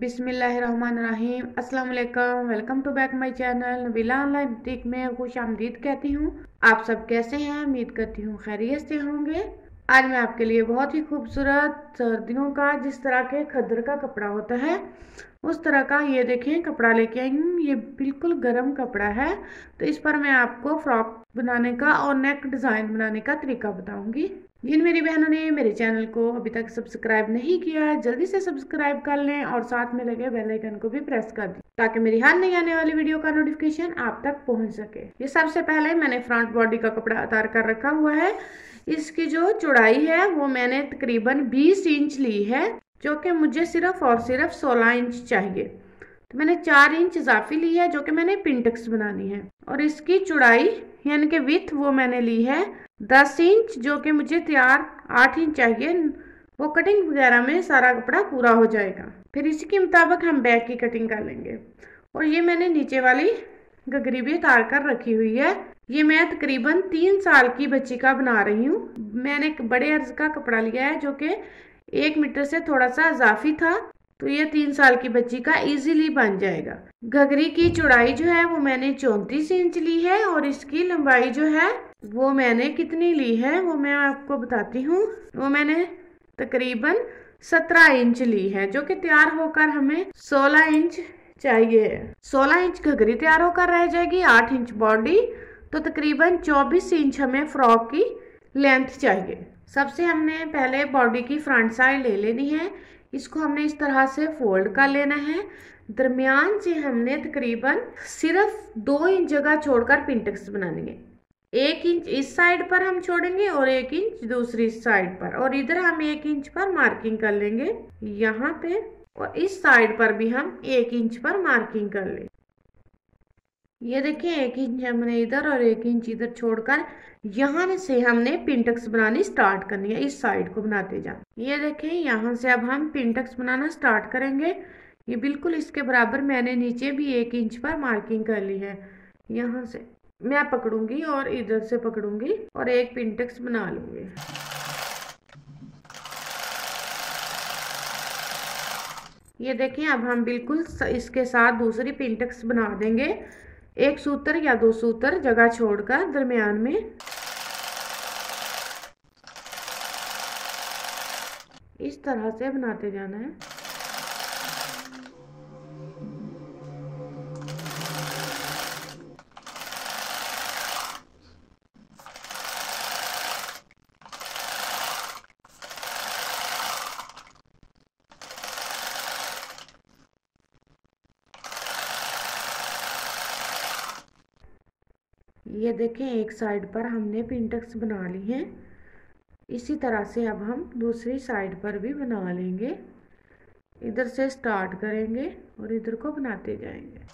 बिस्मिल्लाहिर्रहमानिर्रहीम, अस्सलाम वालेकुम। Welcome to back my channel Nabila online boutique में खुश आमदीद कहती हूँ। आप सब कैसे हैं? उम्मीद करती हूँ खैरियत से होंगे। आज मैं आपके लिए बहुत ही खूबसूरत सर्दियों का जिस तरह के खद्दर का कपड़ा होता है उस तरह का ये देखें कपड़ा लेके आई हूँ। ये बिल्कुल गर्म कपड़ा है, तो इस पर मैं आपको फ्रॉक बनाने का और नेक डिज़ाइन बनाने का तरीका बताऊँगी। जिन मेरी बहनों ने मेरे चैनल को अभी तक सब्सक्राइब नहीं किया है जल्दी से सब्सक्राइब कर लें और साथ में लगे बेल आइकन को भी प्रेस कर दें ताकि मेरी हर नई आने वाली वीडियो का नोटिफिकेशन आप तक पहुंच सके। ये सबसे पहले मैंने फ्रंट बॉडी का कपड़ा उतार कर रखा हुआ है। इसकी जो चौड़ाई है वो मैंने तकरीबन 20 इंच ली है, जो कि मुझे सिर्फ और सिर्फ 16 इंच चाहिए, तो मैंने 4 इंच इजाफी ली है, जो कि मैंने पिनटक्स बनानी है। और इसकी चौड़ाई यानी कि विथ वो मैंने ली है 10 इंच, जो कि मुझे तैयार 8 इंच चाहिए। वो कटिंग वगैरह में सारा कपड़ा पूरा हो जाएगा, फिर इसी के मुताबिक हम बैक की कटिंग कर लेंगे। और ये मैंने नीचे वाली गगरी भी उतार कर रखी हुई है। ये मैं तकरीबन 3 साल की बच्ची का बना रही हूँ। मैंने एक बड़े अर्ज का कपड़ा लिया है जो कि 1 मीटर से थोड़ा सा इजाफी था, तो ये 3 साल की बच्ची का इजीली बन जाएगा। घगरी की चौड़ाई जो है वो मैंने 34 इंच ली है और इसकी लंबाई जो है वो मैंने कितनी ली है वो मैं आपको बताती हूँ। वो मैंने तकरीबन 17 इंच ली है, जो कि तैयार होकर हमें 16 इंच चाहिए। 16 इंच घगरी तैयार होकर रह जाएगी, 8 इंच बॉडी, तो तकरीबन 24 इंच हमें फ्रॉक की लेंथ चाहिए। सबसे हमने पहले बॉडी की फ्रंट साइड ले लेनी है। इसको हमने इस तरह से फोल्ड कर लेना है। दरमियान से हमने तकरीबन सिर्फ 2 इंच जगह छोड़कर पिनटक्स बनानी है। 1 इंच इस साइड पर हम छोड़ेंगे और 1 इंच दूसरी साइड पर, और इधर हम 1 इंच पर मार्किंग कर लेंगे यहाँ पे, और इस साइड पर भी हम 1 इंच पर मार्किंग कर लेंगे। ये देखिए 1 इंच हमने इधर और 1 इंच इधर छोड़कर यहाँ से हमने पिनटक्स बनानी स्टार्ट करनी है। इस साइड को बनाते जाए। ये देखें यहाँ से अब हम पिनटक्स बनाना स्टार्ट करेंगे। ये बिल्कुल इसके बराबर मैंने नीचे भी 1 इंच पर मार्किंग कर ली है। यहाँ से मैं पकड़ूंगी और इधर से पकड़ूंगी और एक पिनटक्स बना लूंगी। ये देखें अब हम बिल्कुल इसके साथ दूसरी पिनटक्स बना देंगे, 1 सूत्र या 2 सूत्र जगह छोड़कर दरमियान में। इस तरह से बनाते जाना है। ये देखें एक साइड पर हमने पिनटक्स बना ली हैं। इसी तरह से अब हम दूसरी साइड पर भी बना लेंगे। इधर से स्टार्ट करेंगे और इधर को बनाते जाएंगे।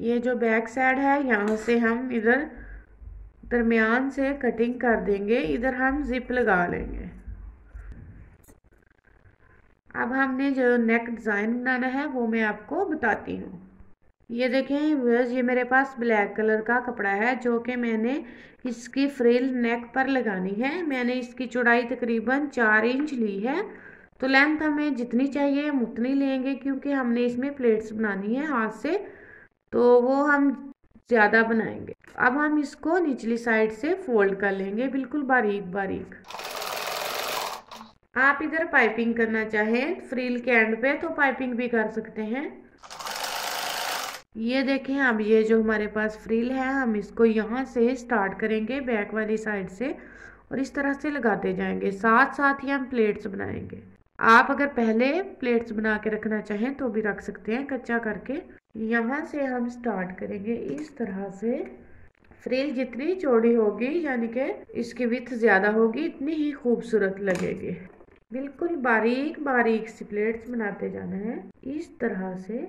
ये जो बैक साइड है यहाँ से हम इधर दरमियान से कटिंग कर देंगे। इधर हम जिप लगा लेंगे। अब हमने जो नेक डिज़ाइन बनाना है वो मैं आपको बताती हूँ। ये देखें व्यूअर्स, ये मेरे पास ब्लैक कलर का कपड़ा है जो कि मैंने इसकी फ्रिल नेक पर लगानी है। मैंने इसकी चौड़ाई तकरीबन 4 इंच ली है, तो लेंथ हमें जितनी चाहिए हम उतनी लेंगे, क्योंकि हमने इसमें प्लेट्स बनानी है हाथ से, तो वो हम ज़्यादा बनाएंगे। अब हम इसको निचली साइड से फोल्ड कर लेंगे बिल्कुल बारीक बारीक। आप इधर पाइपिंग करना चाहें फ्रिल के एंड पे तो पाइपिंग भी कर सकते हैं। ये देखें अब ये जो हमारे पास फ्रिल है हम इसको यहाँ से स्टार्ट करेंगे बैक वाली साइड से, और इस तरह से लगाते जाएंगे। साथ साथ ही हम प्लेट्स बनाएंगे। आप अगर पहले प्लेट्स बना के रखना चाहें तो भी रख सकते हैं कच्चा करके। यहाँ से हम स्टार्ट करेंगे इस तरह से। फ्रिल जितनी चौड़ी होगी यानी कि इसकी विड्थ ज़्यादा होगी इतनी ही खूबसूरत लगेगी। बिल्कुल बारीक बारीक सी प्लेट्स बनाते जाना है इस तरह से।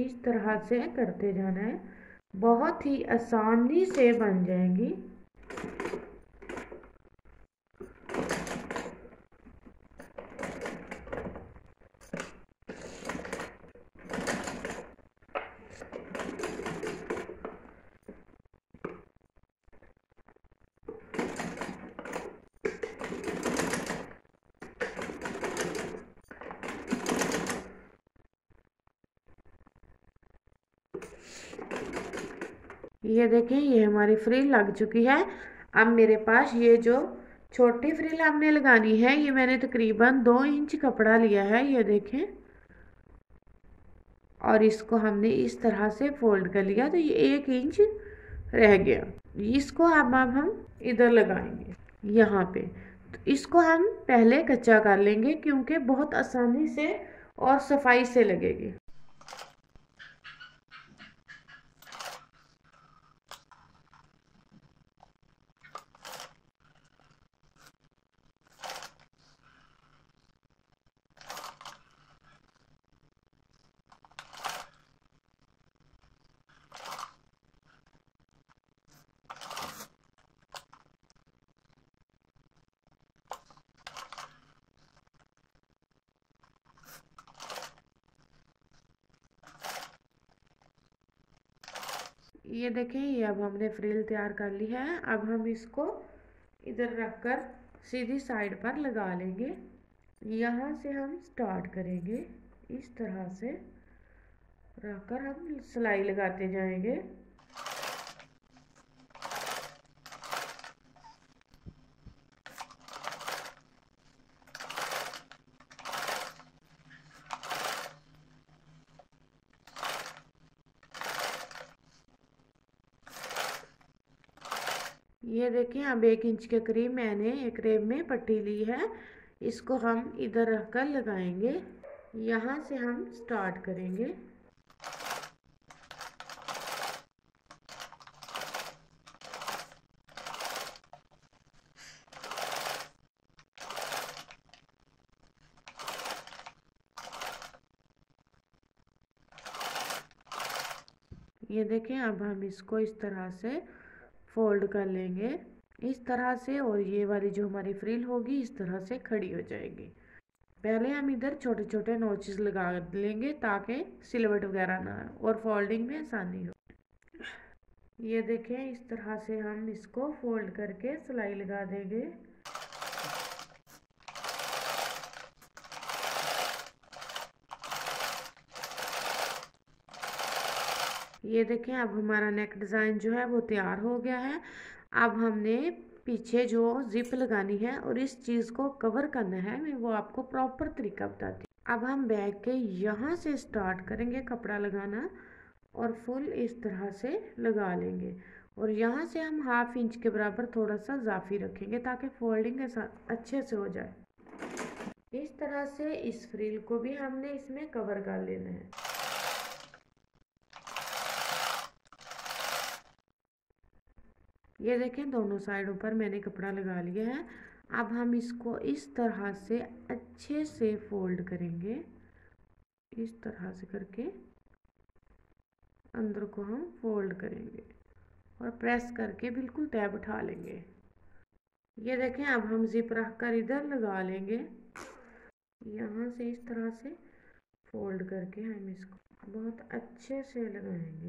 इस तरह से करते जाना है, बहुत ही आसानी से बन जाएगी। ये देखें, ये हमारी फ्रिल लग चुकी है। अब मेरे पास ये जो छोटी फ्रिल आपने लगानी है, ये मैंने तकरीबन 2 इंच कपड़ा लिया है, ये देखें, और इसको हमने इस तरह से फोल्ड कर लिया, तो ये 1 इंच रह गया। इसको अब हम इधर लगाएंगे यहाँ पे। तो इसको हम पहले कच्चा कर लेंगे क्योंकि बहुत आसानी से और सफाई से लगेगी। ये देखें, ये अब हमने फ्रिल तैयार कर ली है। अब हम इसको इधर रखकर सीधी साइड पर लगा लेंगे। यहाँ से हम स्टार्ट करेंगे, इस तरह से रखकर हम सिलाई लगाते जाएंगे। ये देखें, अब 1 इंच के करीब मैंने एक रेब में पट्टी ली है, इसको हम इधर रख कर लगाएंगे। यहाँ से हम स्टार्ट करेंगे। ये देखें, अब हम इसको इस तरह से फोल्ड कर लेंगे, इस तरह से, और ये वाली जो हमारी फ्रिल होगी इस तरह से खड़ी हो जाएगी। पहले हम इधर छोटे छोटे नोचेस लगा लेंगे ताकि सिलवट वगैरह ना हो और फोल्डिंग में आसानी हो। ये देखें, इस तरह से हम इसको फोल्ड करके सिलाई लगा देंगे। ये देखें, अब हमारा नेक डिज़ाइन जो है वो तैयार हो गया है। अब हमने पीछे जो जिप लगानी है और इस चीज़ को कवर करना है, मैं वो आपको प्रॉपर तरीका बताती हूँ। अब हम बैग के यहाँ से स्टार्ट करेंगे कपड़ा लगाना और फुल इस तरह से लगा लेंगे, और यहाँ से हम 1/2 इंच के बराबर थोड़ा सा इजाफी रखेंगे ताकि फोल्डिंग अच्छे से हो जाए। इस तरह से इस फ्रिल को भी हमने इसमें कवर कर लेना है। ये देखें, दोनों साइडों पर मैंने कपड़ा लगा लिया है। अब हम इसको इस तरह से अच्छे से फोल्ड करेंगे, इस तरह से करके अंदर को हम फोल्ड करेंगे और प्रेस करके बिल्कुल तय बिठा लेंगे। ये देखें, अब हम जिप रख कर इधर लगा लेंगे। यहाँ से इस तरह से फोल्ड करके हम इसको बहुत अच्छे से लगाएंगे।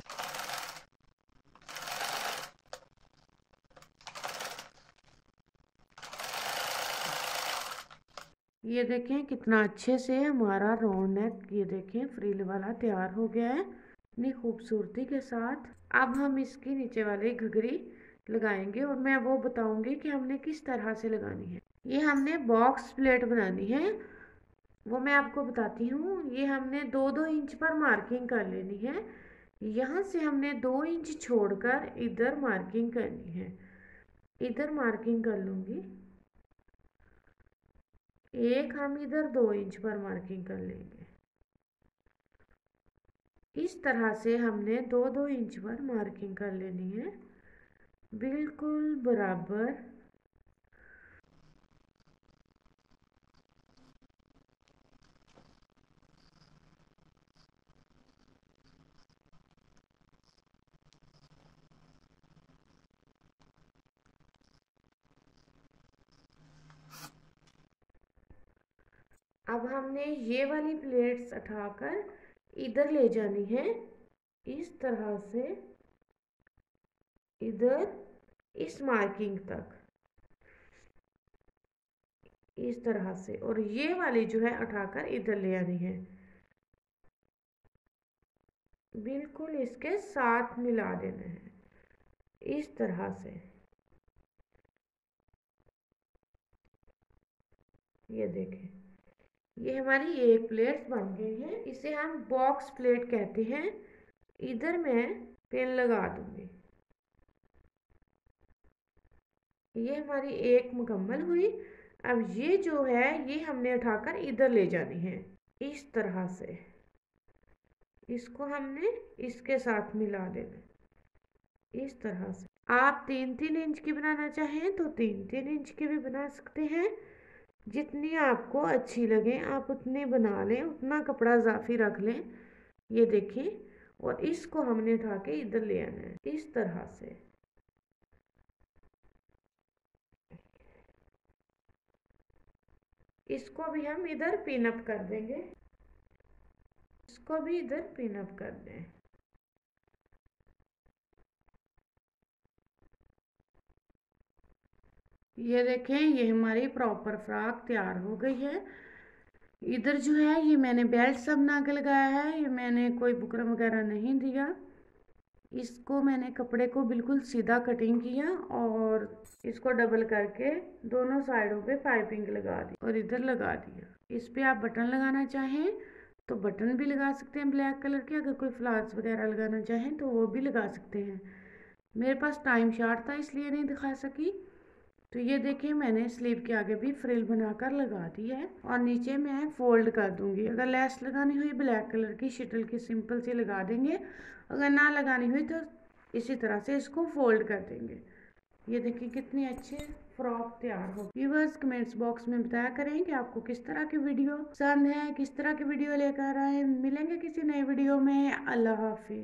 ये देखें, कितना अच्छे से हमारा राउंड नेक, ये देखें, फ्रिल वाला तैयार हो गया है इतनी खूबसूरती के साथ। अब हम इसकी नीचे वाली घघरी लगाएंगे और मैं वो बताऊंगी कि हमने किस तरह से लगानी है। ये हमने बॉक्स प्लेट बनानी है, वो मैं आपको बताती हूँ। ये हमने 2-2 इंच पर मार्किंग कर लेनी है। यहाँ से हमने 2 इंच छोड़कर इधर मार्किंग करनी है। इधर मार्किंग कर लूँगी एक, हम इधर 2 इंच पर मार्किंग कर लेंगे। इस तरह से हमने 2-2 इंच पर मार्किंग कर लेनी है, बिल्कुल बराबर। अब हमने ये वाली प्लेट्स उठाकर इधर ले जानी है, इस तरह से इधर इस मार्किंग तक, इस तरह से। और ये वाली जो है उठाकर इधर ले आनी है, बिल्कुल इसके साथ मिला देना है इस तरह से। ये देखें, ये हमारी एक प्लेट बन गई है, इसे हम बॉक्स प्लेट कहते हैं। इधर मैं पेन लगा दूंगी। ये हमारी एक मुकम्मल हुई। अब ये जो है ये हमने उठाकर इधर ले जानी है इस तरह से, इसको हमने इसके साथ मिला देना इस तरह से। आप 3-3 इंच की बनाना चाहें तो 3-3 इंच की भी बना सकते हैं, जितनी आपको अच्छी लगे आप उतनी बना लें, उतना कपड़ा इजाफी रख लें। ये देखें, और इसको हमने उठा के इधर ले आना है इस तरह से। इसको भी हम इधर पिन अप कर देंगे, इसको भी इधर पिन अप कर दें। ये देखें, ये हमारी प्रॉपर फ्रॉक तैयार हो गई है। इधर जो है ये मैंने बेल्ट सब बना के लगाया है, ये मैंने कोई बुकरम वगैरह नहीं दिया। इसको मैंने कपड़े को बिल्कुल सीधा कटिंग किया और इसको डबल करके दोनों साइडों पे पाइपिंग लगा दी और इधर लगा दिया। इस पे आप बटन लगाना चाहें तो बटन भी लगा सकते हैं ब्लैक कलर के, अगर कोई फ्लावर्स वगैरह लगाना चाहें तो वो भी लगा सकते हैं। मेरे पास टाइम शॉर्ट था इसलिए नहीं दिखा सकी। तो ये देखिए, मैंने स्लीव के आगे भी फ्रिल बनाकर लगा दी है और नीचे मैं फोल्ड कर दूंगी। अगर लेस लगानी हुई ब्लैक कलर की शटल की सिंपल सी लगा देंगे, अगर ना लगानी हुई तो इसी तरह से इसको फोल्ड कर देंगे। ये देखिए कितनी अच्छी फ्रॉक तैयार हो। व्यूअर्स, कमेंट्स बॉक्स में बताया करें कि आपको किस तरह की वीडियो पसंद है, किस तरह की वीडियो लेकर आए। मिलेंगे किसी नई वीडियो में। अल्लाह हाफिज़।